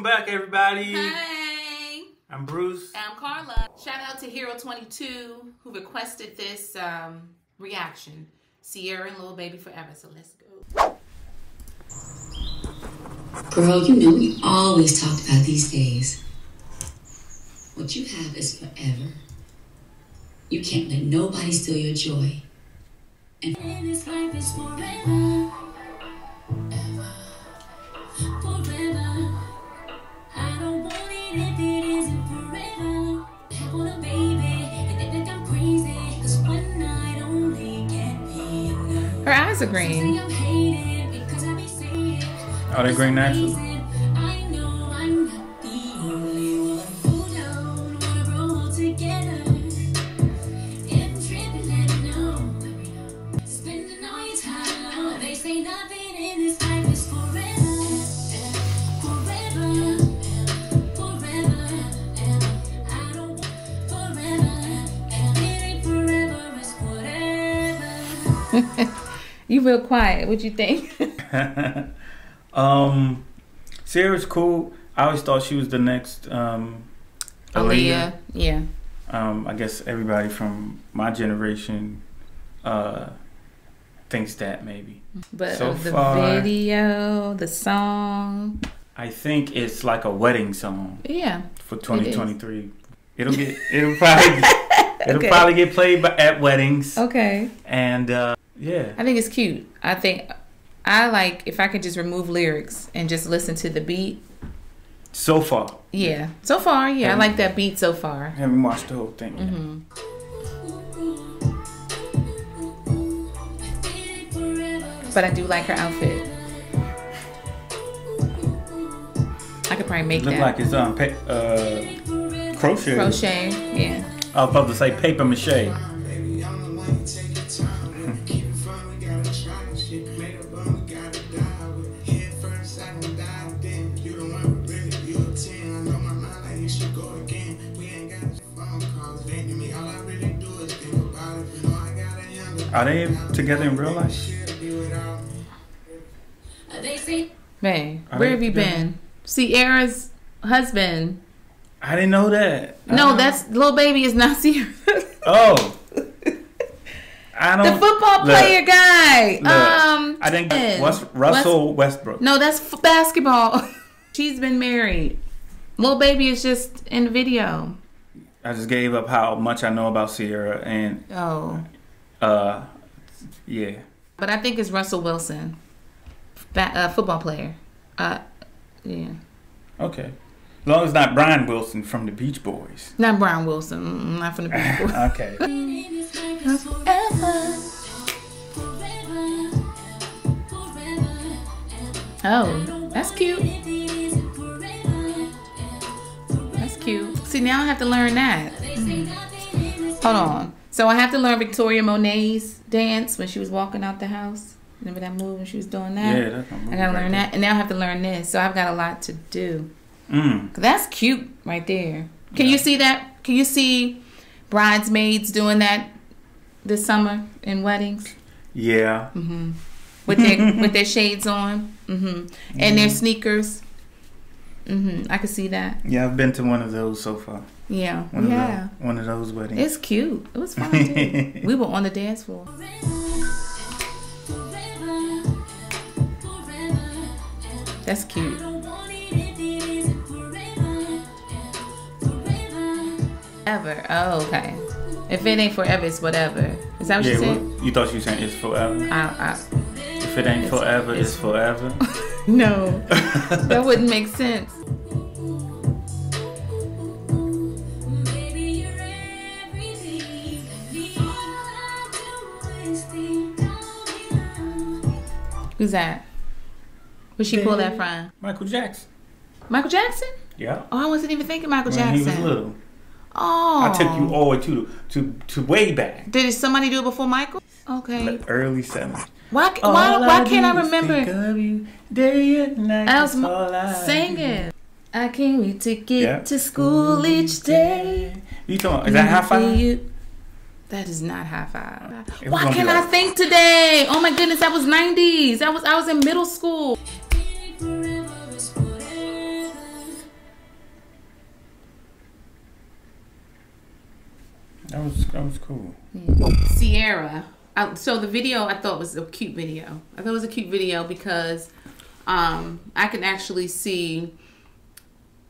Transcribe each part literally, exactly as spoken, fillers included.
Welcome back, everybody. Hey. I'm Bruce. And I'm Carla. Shout out to Hero twenty-two who requested this um, reaction. Ciara and Lil' Baby Forever. So let's go. Girl, you know we always talk about these days. What you have is forever. You can't let nobody steal your joy. And in this life is forever. Her eyes are green. Oh, they're green naturally. You real quiet. What you think? um, Ciara's cool. I always thought she was the next um, Aaliyah. Aaliyah. Yeah. Um, I guess everybody from my generation uh, thinks that maybe. But so the far, video, the song. I think it's like a wedding song. Yeah. For twenty twenty-three, it it'll get. It'll probably. It'll okay. probably get played by, at weddings. Okay. And. Uh, Yeah. I think it's cute. I think I like if I could just remove lyrics and just listen to the beat. So far. Yeah. yeah. So far, yeah. Haven't, I like that beat so far. Haven't watched the whole thing yet. Mm-hmm. But I do like her outfit. I could probably make it. Look that. like it's um pa uh crochet. Crochet, yeah. I was about to say paper mache. Are they together in real life? Man, Are where have you together? been? Ciara's husband. I didn't know that. I no, that's Lil Baby is not Ciara. Oh. I don't. The football look, player guy. Look, um, I didn't get West, Russell West, Westbrook. No, that's f basketball. She's been married. Lil Baby is just in the video. I just gave up how much I know about Ciara and. Oh. Uh, yeah. But I think it's Russell Wilson, that uh, football player. Uh, yeah. Okay, as long as it's not Brian Wilson from the Beach Boys. Not Brian Wilson, not from the Beach Boys. Okay. Oh, that's cute. That's cute. See, now I have to learn that. Mm. Hold on. So I have to learn Victoria Monet's dance when she was walking out the house. Remember that move when she was doing that? Yeah, that's my move. I gotta right learn there. that, and now I have to learn this. So I've got a lot to do. Mm. That's cute right there. Can yeah. you see that? Can you see bridesmaids doing that this summer in weddings? Yeah. Mm-hmm. With their with their shades on. Mm-hmm. And mm-hmm. their sneakers. Mm-hmm. I could see that. Yeah, I've been to one of those so far. Yeah, one yeah. Of the, one of those weddings. It's cute. It was fun too. We were on the dance floor. That's cute. Forever. Oh, okay. If it ain't forever, it's whatever. Is that what yeah, you said? Well, you thought you were saying it's forever. I, I, if it ain't it's, forever, it's, it's forever. No, that wouldn't make sense. Who's that? Where'd she pull that from? Michael Jackson. Michael Jackson? Yeah. Oh, I wasn't even thinking Michael when Jackson. He was little. Oh. I took you all the way to, to, to way back. Did somebody do it before Michael? Okay. Like early seventies. Why, why, why can't I remember? I was singing. I can't wait to get yep. to school each day. You talking? Is that high five? That is not high five. It Why can't I like... think today? Oh my goodness, that was nineties. That was I was in middle school. That was that was cool. Yeah. Ciara. I, so the video I thought was a cute video. I thought it was a cute video because um, I can actually see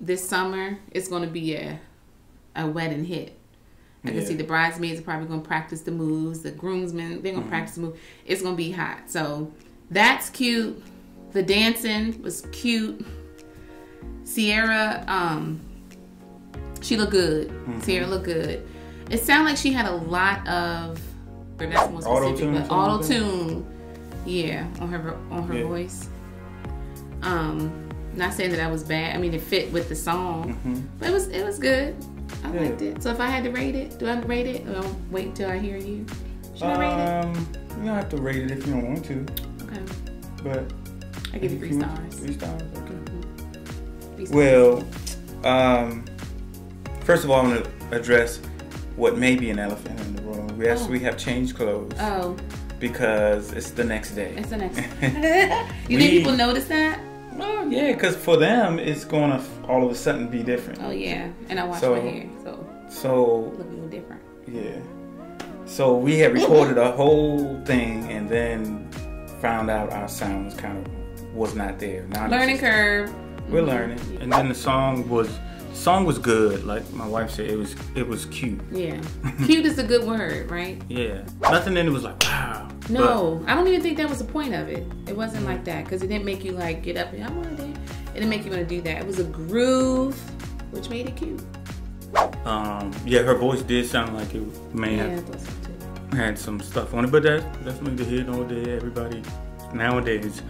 this summer it's going to be a a wedding hit. I can yeah. see the bridesmaids are probably going to practice the moves. The groomsmen, they're going to mm-hmm. practice the moves. It's going to be hot. So that's cute. The dancing was cute. Ciara, um, she looked good. Mm-hmm. Ciara looked good. It sounded like she had a lot of, that's more specific, but auto-tune, yeah, on her on her yeah. voice. Um, not saying that I was bad. I mean, it fit with the song, mm-hmm. but it was it was good. I yeah. liked it. So if I had to rate it, do I rate it? Or wait till I hear you. Should um, I rate it? You don't have to rate it if you don't want to. Okay. But I give you three stars. Three stars. Okay. Mm-hmm. Three stars. Well, um, first of all, I'm gonna address what may be an elephant in the room. We actually oh. we have changed clothes. Oh. Because it's the next day. It's the next day. You we, think people notice that? Well, yeah, because for them, it's going to all of a sudden be different. Oh, yeah. And I wash so, my hair, so, so it look a little different. Yeah. So we had recorded a whole thing and then found out our sound was kind of, was not there. Not learning curve. We're mm-hmm. learning. Yeah. And then the song was, song was good, like my wife said. It was it was cute. Yeah, cute is a good word, right? Yeah, nothing in it was like wow. No, but I don't even think that was the point of it. It wasn't mm-hmm. like that because it didn't make you like get up and I want to. It didn't make you want to do that. It was a groove, which made it cute. Um, yeah, her voice did sound like it may yeah, have I thought so too. Had some stuff on it, but that that's neither here nor there. Everybody nowadays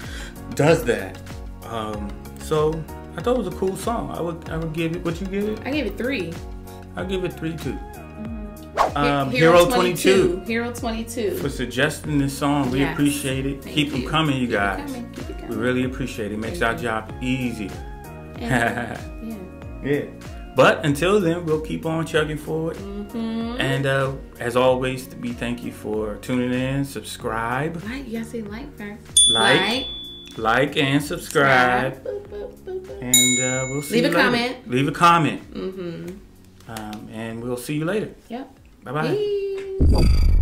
does that. Um, so. I thought it was a cool song. I would, I would give it. What you give it? I gave it three. I give it three too. Mm-hmm. um, Hero twenty-two. Hero twenty-two. For suggesting this song, we yes. appreciate it. Thank Keep you. them coming, you Keep guys. It coming. Keep it coming. We really appreciate it. It makes Thank our you. job easier. Yeah. yeah. But until then, we'll keep on chugging forward. Mm-hmm. And uh, as always, we thank you for tuning in. Subscribe. Like, you gotta say like first. Like. like. Like and subscribe. Boop, boop, boop, boop. And uh, we'll see Leave you later. Leave a comment. Leave a comment. Mm-hmm. Um, and we'll see you later. Yep. Bye-bye.